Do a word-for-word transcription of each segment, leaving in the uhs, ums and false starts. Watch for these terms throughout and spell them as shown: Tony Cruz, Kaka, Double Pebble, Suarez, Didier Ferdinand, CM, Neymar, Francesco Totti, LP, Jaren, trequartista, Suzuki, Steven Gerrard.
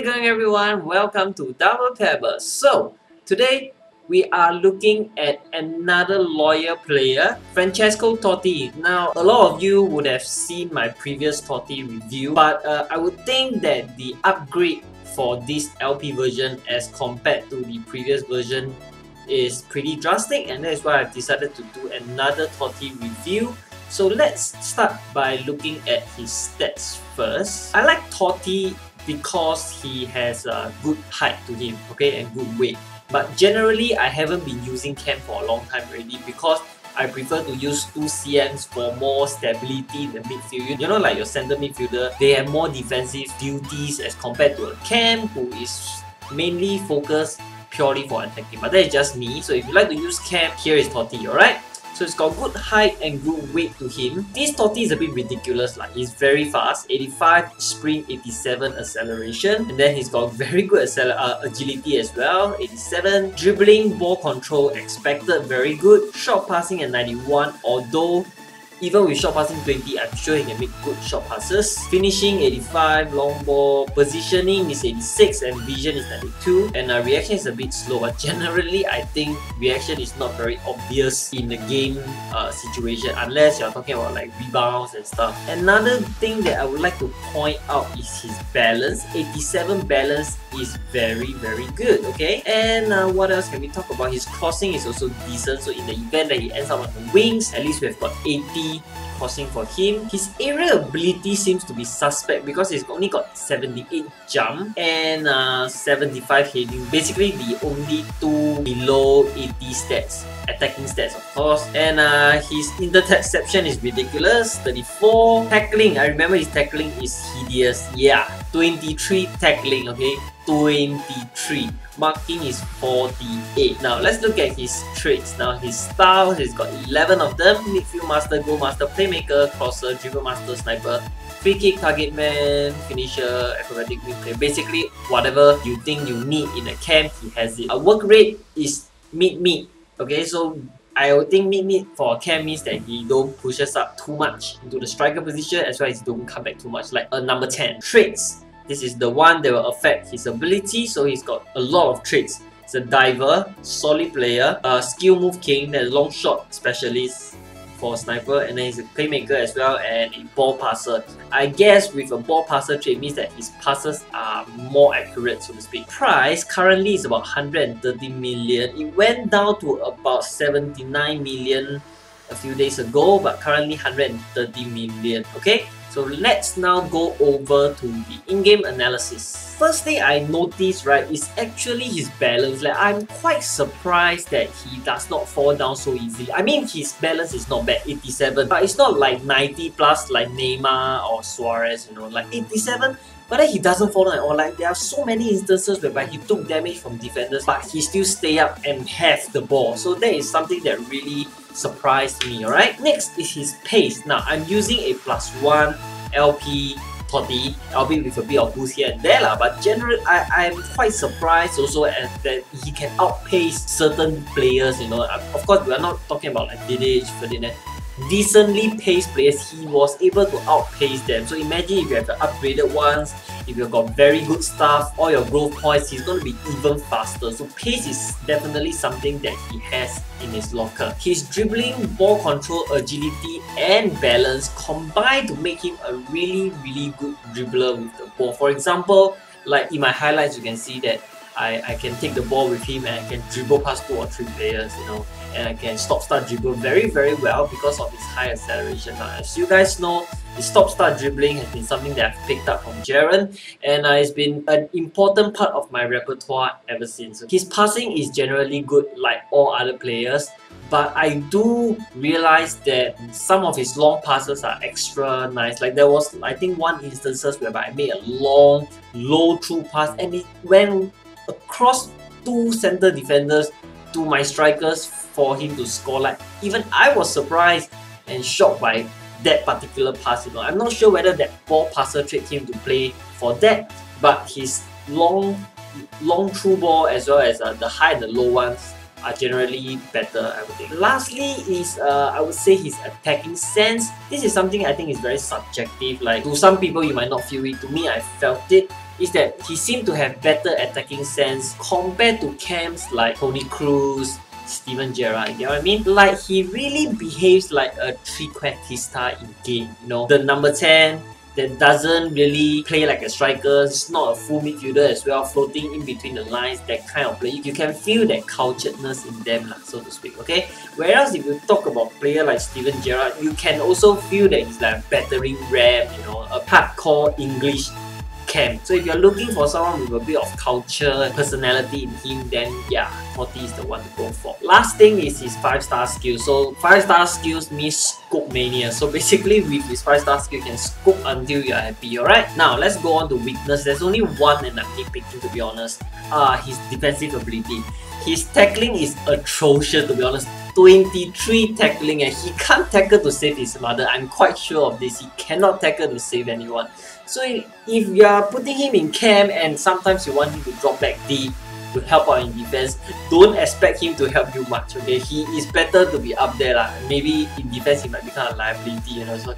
it going, everyone? Welcome to Double Pebble. So today we are looking at another lawyer player, Francesco Totti. Now, a lot of you would have seen my previous Totti review, but uh, I would think that the upgrade for this L P version as compared to the previous version is pretty drastic, and that is why I've decided to do another Totti review. So let's start by looking at his stats first. I like Totti because he has a good height to him, okay, and good weight. But generally, I haven't been using cam for a long time already because I prefer to use two C Ms for more stability in the midfield. You know, like your center midfielder, they have more defensive duties as compared to a cam who is mainly focused purely for attacking. But that is just me. So if you like to use cam, here is Totti, alright? So it's got good height and good weight to him. This Totti is a bit ridiculous, like he's very fast, eighty-five sprint, eighty-seven acceleration, and then he's got very good uh, agility as well, eighty-seven, dribbling, ball control expected, very good, shot passing at ninety-one, although even with shot passing twenty, I'm sure he can make good shot passes. Finishing eighty-five, long ball, positioning is eighty-six, and vision is ninety-two. And uh, reaction is a bit slow, but generally, I think reaction is not very obvious in the game uh, situation unless you're talking about like rebounds and stuff. Another thing that I would like to point out is his balance. eighty-seven balance is very, very good, okay? And uh, what else can we talk about? His crossing is also decent, so in the event that he ends up on the wings, at least we've got eighty crossing for him. His aerial ability seems to be suspect because he's only got seventy-eight jump and uh, seventy-five heading. Basically, the only two below eighty stats, attacking stats, of course. And uh, his interception is ridiculous, thirty-four. Tackling, I remember his tackling is hideous. Yeah, twenty-three tackling, okay? twenty-three. Marking is forty-eight. Now let's look at his traits. Now his styles, he's got eleven of them: midfield master, goal master, playmaker, crosser, dribble master, sniper, free kick, target man, finisher, acrobatic midfielder. Basically, whatever you think you need in a camp, he has it. Our work rate is mid mid. Okay, so I would think mid mid for a camp means that he don't push us up too much into the striker position, as well as he don't come back too much, like a number ten. Traits. This is the one that will affect his ability, so he's got a lot of traits. He's a diver, solid player, a skill move king, then long shot specialist for a sniper, and then he's a playmaker as well, and a ball passer. I guess with a ball passer trait means that his passes are more accurate, so to speak. Price currently is about one hundred thirty million. It went down to about seventy-nine million a few days ago, but currently one hundred thirty million, okay? So let's now go over to the in-game analysis. First thing I noticed, right, is actually his balance. Like, I'm quite surprised that he does not fall down so easily. I mean, his balance is not bad, eighty-seven, but it's not like ninety plus like Neymar or Suarez, you know, like eighty-seven. But then he doesn't fall down at all. Like, there are so many instances whereby he took damage from defenders, but he still stay up and have the ball. So that is something that really surprised me, alright? Next is his pace. Now, I'm using a plus one L P Totti, albeit with a bit of boost here and there lah, but generally, I, I'm quite surprised also at that he can outpace certain players, you know. Of course, we are not talking about like Didier Ferdinand. Decently paced players, he was able to outpace them. So imagine if you have the upgraded ones, if you've got very good stuff, all your growth points, he's going to be even faster. So pace is definitely something that he has in his locker. His dribbling, ball control, agility and balance combine to make him a really really good dribbler with the ball. For example, like in my highlights, you can see that I, I can take the ball with him and I can dribble past two or three players, you know, and I can stop-start dribble very very well because of his high acceleration. Now, as you guys know, the stop-start dribbling has been something that I've picked up from Jaren, and uh, it's been an important part of my repertoire ever since. His passing is generally good like all other players, but I do realize that some of his long passes are extra nice. Like there was, I think, one instance whereby I made a long, low through pass and it went across two center defenders to my strikers for him to score. Like, even I was surprised and shocked by that particular pass, you know. I'm not sure whether that ball passer trait came to play for that, but his long long through ball as well as uh, the high and the low ones are generally better, I would think. Lastly is, uh, I would say his attacking sense. This is something I think is very subjective. Like, to some people you might not feel it, to me I felt it. is that he seemed to have better attacking sense compared to camps like Tony Cruz, Steven Gerrard, you know what I mean? Like, he really behaves like a trequartista in game, you know? The number ten that doesn't really play like a striker, it's not a full midfielder as well, floating in between the lines, that kind of play. You can feel that culturedness in them, like, so to speak, okay? Whereas if you talk about player like Steven Gerrard, you can also feel that he's like a battering ram, you know, a hardcore English camp. So if you're looking for someone with a bit of culture, personality in him, then yeah, Totti is the one to go for. Last thing is his five star skills. So five star skills means scope mania. So basically with his five star skill, you can scope until you're happy, alright? Now let's go on to weakness. There's only one, and I'm keep picking to be honest. Uh, his defensive ability. His tackling is atrocious, to be honest. twenty-three tackling, and he can't tackle to save his mother. I'm quite sure of this. He cannot tackle to save anyone. So if you are putting him in camp and sometimes you want him to drop back deep to help out in defense, don't expect him to help you much, okay? He is better to be up there lah. Maybe in defense he might become a liability, you know, so,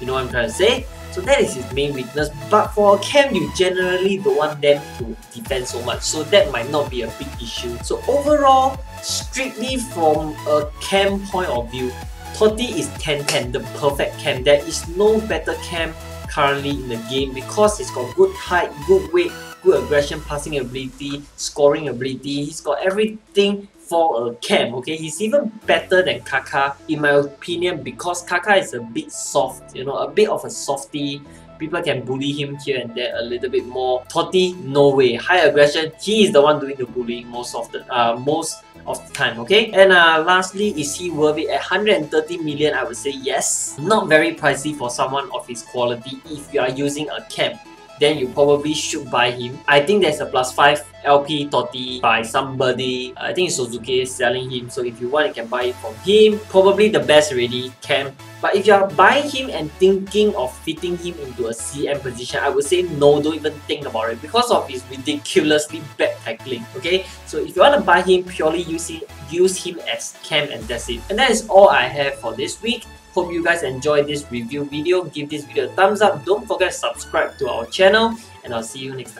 you know what I'm trying to say? So that is his main weakness, but for a camp you generally don't want them to defend so much, so that might not be a big issue. So overall, strictly from a camp point of view, Totti is ten ten, the perfect camp. There is no better camp currently in the game because he's got good height, good weight, good aggression, passing ability, scoring ability. He's got everything for a camp, okay? He's even better than Kaka in my opinion because Kaka is a bit soft, you know, a bit of a softy. People can bully him here and there a little bit more. Totti, no way. High aggression, he is the one doing the bullying most of the, uh, most of the time, okay? And uh, lastly, is he worth it? At one hundred thirty million, I would say yes. Not very pricey for someone of his quality. If you are using a camp, then you probably should buy him. I think there's a plus five L P Totti by somebody. I think Suzuki is selling him, so if you want, you can buy it from him. Probably the best already, camp. But if you are buying him and thinking of fitting him into a C M position, I would say no, don't even think about it because of his ridiculously bad tackling, okay? So if you want to buy him, purely use him, use him as camp, and that's it. And that is all I have for this week. Hope you guys enjoyed this review video. Give this video a thumbs up. Don't forget to subscribe to our channel, and I'll see you next time.